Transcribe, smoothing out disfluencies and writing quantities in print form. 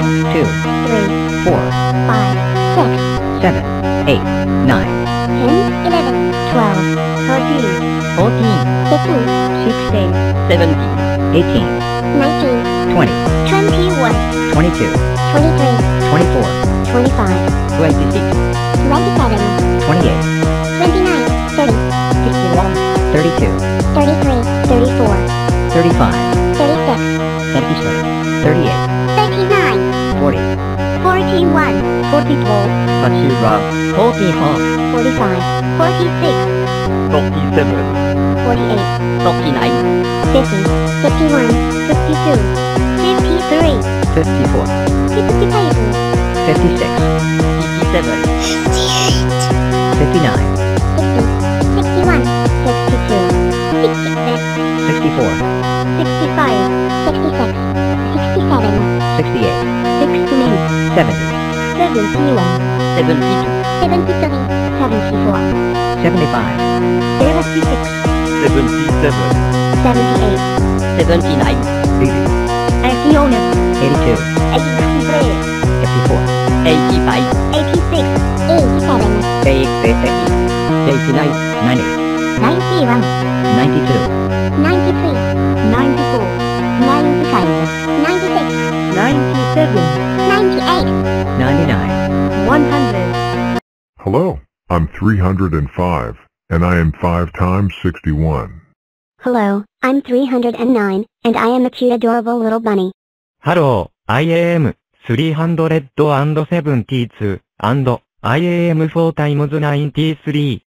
Hello, I'm 305, and I am 5 times 61. Hello, I'm 309, and I am a cute adorable little bunny. Hello, I am 372, and I am 4 times 93.